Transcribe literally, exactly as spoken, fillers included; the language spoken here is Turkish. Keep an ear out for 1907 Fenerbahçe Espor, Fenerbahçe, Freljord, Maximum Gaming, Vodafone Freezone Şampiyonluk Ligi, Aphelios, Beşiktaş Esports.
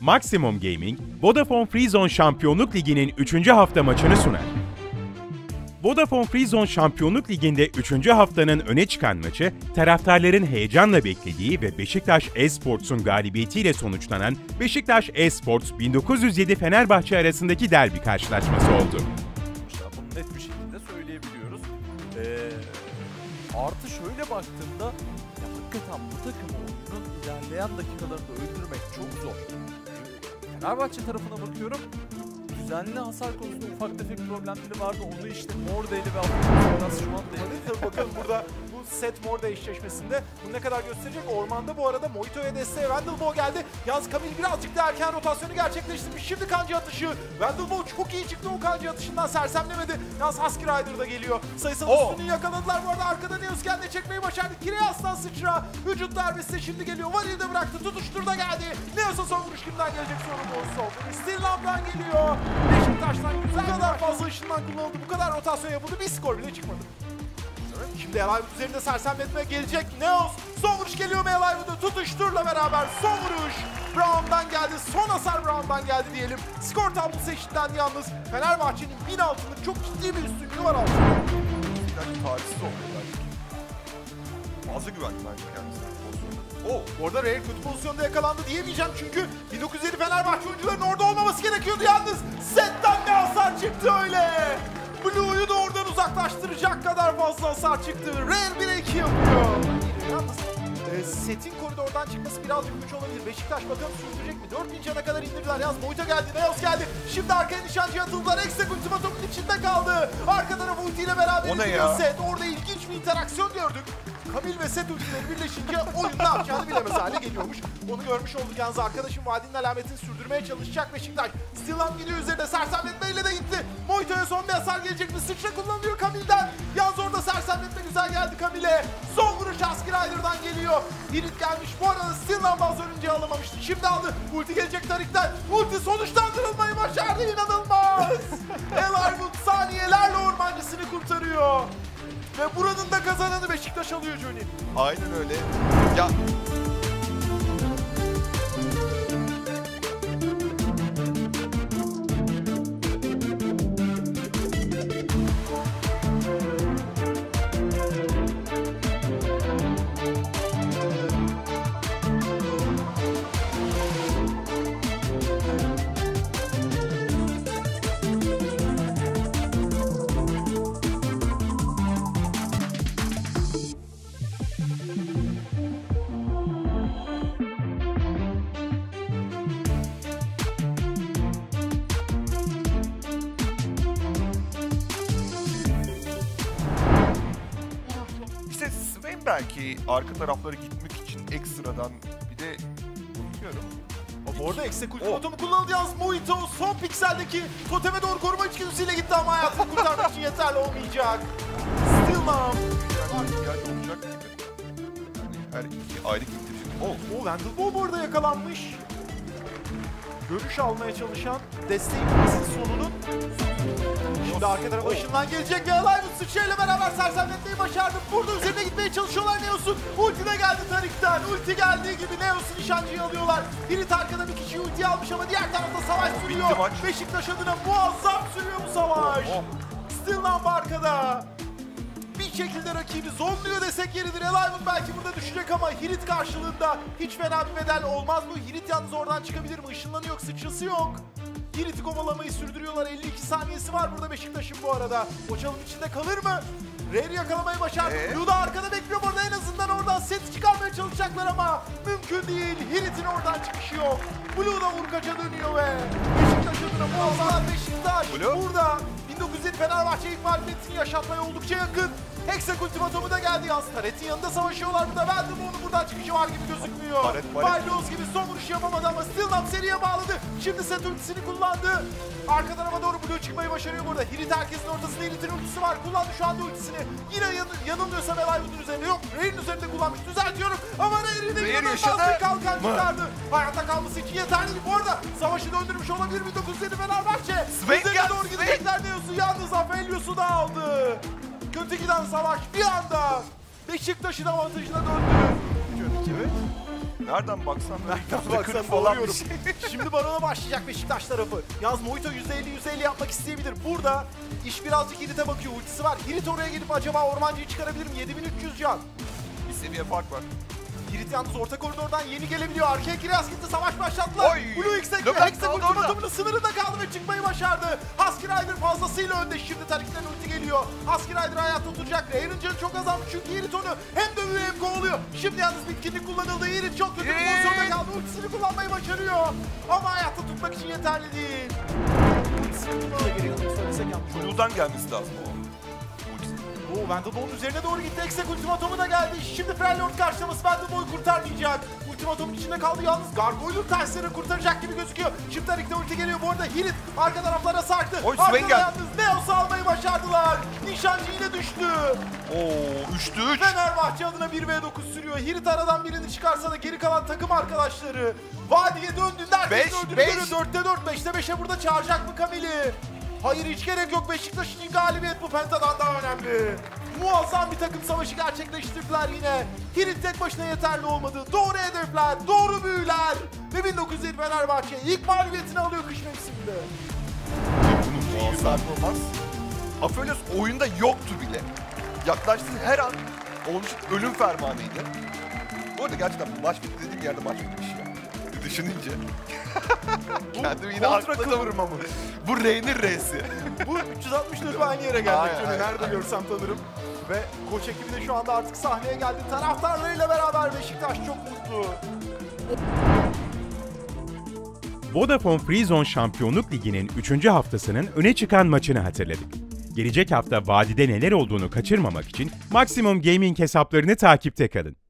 Maximum Gaming, Vodafone Freezone Şampiyonluk Ligi'nin üçüncü hafta maçını sunar. Vodafone Freezone Şampiyonluk Ligi'nde üçüncü haftanın öne çıkan maçı, taraftarların heyecanla beklediği ve Beşiktaş Esports'un galibiyetiyle sonuçlanan Beşiktaş Esports bin dokuz yüz yedi Fenerbahçe arasındaki derbi karşılaşması oldu. Bunu net bir şekilde söyleyebiliyoruz. Ee, artı şöyle baktığımda, ya hakikaten bu takım oyunun ilerleyen dakikalarında öldürmek çok zor. Fenerbahçe tarafına bakıyorum, düzenli hasar konusunda ufak tefek problemleri vardı. Onu işte Morde'li ve Abdülhamid'in şu an değildi. Bakalım burada bu set Morde eşleşmesinde bunu ne kadar gösterecek? Ormanda bu arada Moito'ya desteğe Wendelbo geldi. Yaz Kamil birazcık da erken rotasyonu gerçekleştirmiş. Şimdi kanca atışı. Wendelbo çok iyi çıktı o kanca atışından, sersemlemedi. Yaz Husky Rider da geliyor. Sayısal oh. üstünü yakaladılar. Bu arada arkada Neus kendi çekmeyi başardı. Kireyas'tan sıçra. Vücut darbesi de şimdi geliyor. Valil de bıraktı. Tutuşturda geldi. Neus'a son vuruş kimden gelecek? Sonra doğrusu oldu. Stillam'dan geliyor. Beşiktaş'tan güzel, bu kadar fazla ışından kullanıldı, bu kadar rotasyon yapıldı, bir skor bile çıkmadı. Şimdi Alive üzerinde sersemletme gelecek, Neos son vuruş geliyor ve Alive'da tutuşturla beraber son vuruş Brown'dan geldi, son hasar Brown'dan geldi diyelim. Skor tablosu eşitlendi yalnız, Fenerbahçe'nin bin altında çok ciddi bir üstünlüğü var altında. Belki tarihsiz olmuyorlar. Fazla güvenli bence kendisine. O, bu arada Rare kötü pozisyonda yakalandı diyemeyeceğim çünkü bin dokuz yüz yedi Fenerbahçe oyuncuların orada olmaması gerekiyordu yalnız. Setten bir hasar çıktı öyle. Blue'yu da oradan uzaklaştıracak kadar fazla hasar çıktı. Rare bire iki yapıyor. Yalnız e, setin koridordan çıkması birazcık güç olabilir. Beşiktaş bakalım sürdürecek mi? dört bin cana kadar indirdiler. Yalnız Boyut'a geldi, Neos geldi. Şimdi arkaya nişancı atıldılar. Eksek ultimatumun içinde kaldı. Arka tarafı ultiyle beraber indirdi set. Orada ilginç bir interaksiyon gördük. Kamil ve set ultileri birleşince oyun ne yapacağını bilemez hale geliyormuş. Onu görmüş olduk yalnız, arkadaşım Vadinin alametini sürdürmeye çalışacak Beşiktaş. Stilam gidiyor üzerine, sersemletmeyle de gitti. Moito'ya son bir hasar gelecek mi? Sıçra kullanılıyor Kamil'den. Yalnız orada sersemletme güzel geldi Kamil'e. Son vuruş Husky Rider'dan geliyor. Dirit gelmiş, bu arada Stilam az önce alamamıştı. Şimdi aldı, ulti gelecek Tarik'ten. Ulti sonuçlandırılmayı başardı, inanılmaz. Elarwood saniyelerle ormancısını kurtarıyor. Ve buranın da kazananı Beşiktaş alıyor Johnny. Aynen öyle. Ya... Belki arka tarafları gitmek için ekstradan bir de unutuyorum. Bu arada eksik ultimatomu kullanıldı yalnız Moito. Son pikseldeki toteme doğru koruma içgüdüsüyle gitti ama hayatını kurtarmak için yeterli olmayacak. Stillman. İhtiyacı olacak gibi. Yani her iki ayrı gittirecek. O Wendelbo bu arada yakalanmış. Görüş almaya çalışan desteğin sonunun. Şimdi arka tarafa ışından gelecek ve Alive'ın sıçrayla beraber sersemletmeyi başardı. Burada üzerine gitmeye çalışıyorlar Neos'un. Ulti de geldi Tarik'ten. Ulti geldiği gibi Neos'u nişancıyı alıyorlar. Birit arkadan bir kişiyi ultiye almış ama diğer tarafta savaş sürüyor. Beşiktaş adına muazzam sürüyor bu savaş. Oh, oh. Stillam arkada. Bir şekilde rakibi zonluyor desek yeridir. Alive'ın belki burada düşecek ama Hirit karşılığında hiç fena bir bedel olmaz bu. Hirit yalnız oradan çıkabilir mi? Işınlanı yok, sıçrası yok. Hirit'i kovalamayı sürdürüyorlar. elli iki saniyesi var burada Beşiktaş'ın bu arada. Boçalın içinde kalır mı? Rare yakalamayı başardı. Ee? Blue da arkada bekliyor burada, en azından oradan seti çıkarmaya çalışacaklar ama mümkün değil. Hirit'in oradan çıkışı yok. Blue da vurkaca dönüyor ve Beşiktaş adına muazzam. Beşiktaş Blue burada bin dokuz yüz yedi Fenerbahçe ilk mağlubiyetini yaşatmaya oldukça yakın. Hexek ultimatomu da geldi yalnız. Taret'in yanında savaşıyorlar burada. Wendelbo'nun buradan çıkışı var gibi gözükmüyor. Baylos gibi son vuruş yapamadı ama Stillam seriye bağladı. Şimdi set ultisini kullandı. Arka tarafa doğru Blue çıkmayı başarıyor burada. Hirit herkesin ortasında, Hirit'in ultisi var. Kullandı şu anda ultisini. Yine yan, yanılmıyorsa Alive'ın üzerinde yok. Rare'in üzerinde kullanmış. Düzeltiyorum. Ama Rare'in de yanılmaz bir kalkan çıkardı. Hayatta kalması için yeterli. Bu arada savaşı döndürmüş olabilir bin dokuz yüz yedi Fenerbahçe. Üzerine doğru gidecekler diyorsun. Yalnız Afelios'u da aldı. Kötü giden savaş bir anda Beşiktaş'ın avantajına döndü. Evet. Nereden baksan nereden baksan falan bir şey. Şimdi barona başlayacak Beşiktaş tarafı. Yaz Mojito yüzde elli yüzde elli yapmak isteyebilir. Burada iş birazcık Hirit'e bakıyor. Ultisi var. Hirit oraya gelip acaba Ormancı'yı çıkarabilir mi? yedi bin üç yüz can. Bir seviye fark var. Hirit yalnız orta koridordan yeni gelebiliyor. Arkaya Kiraz gitti. Savaş başlattılar. Blue X'e Hex'e ultimatumunu sınırında kaldı ve çıkmayı başardı. Husky Rider fazlasıyla önde. Şimdi Tarik'ten ulti geliyor. Husky Rider hayatta tutacak. Ranger'ı çok azalmış çünkü Hirit onu hem dövüyor hem kovalıyor. Şimdi yalnız bitkinlik kullanıldı. Hirit çok kötü bir pozisyonda kaldı. Ultisini kullanmayı başarıyor. Ama hayatta tutmak için yeterli değil. Blue'dan gelmesi lazım o. Oo, Vandalboy'un üzerine doğru gitti. Eksek ultimatomu da geldi. Şimdi Freljord karşılaması Vandalboy'u kurtarmayacak. Ultimatomun içinde kaldı yalnız. Gargoyle tersleri kurtaracak gibi gözüküyor. Çift arikte ulti geliyor. Bu arada Hirit arka taraflara sarktı. Arkada yalnız Neos'u almayı başardılar. Nişancı yine düştü. Oo, üçte üç. Fenerbahçe adına bir ve dokuz sürüyor. Hirit aradan birini çıkarsa da geri kalan takım arkadaşları vadiye döndüğünde herkes öldürülüyor. dörtte dört, beşte beşe burada çağıracak mı Kamil'i? Hayır, hiç gerek yok. Beşiktaş'ın galibiyet bu pentadan daha önemli. Muazzam bir takım savaşı gerçekleştirdiler yine. Hirit tek başına yeterli olmadı. Doğru hedefler, doğru büyüler. Ve bin dokuz yüz yedi Fenerbahçe ilk mağlubiyetini alıyor kış mevsiminde. Bunun muazzam olmaz. Aphelios oyunda yoktu bile. Yaklaştığı her an onun için ölüm fermanıydı. Bu arada gerçekten maç bitti dediğim yerde maç bitmiş ya. Düşününce. Kendimi yine aklı vururum ama. Bu Rey'nin R'si. Bu üç yüz altmış lira aynı yere geldik. Aynen, aynen, nerede aynen. görsem tanırım. Ve koç ekibi de şu anda artık sahneye geldi. Taraftarlarıyla beraber Beşiktaş çok mutlu. Vodafone Freezone Şampiyonluk Ligi'nin üçüncü haftasının öne çıkan maçını hatırladık. Gelecek hafta vadide neler olduğunu kaçırmamak için Maximum Gaming hesaplarını takipte kalın.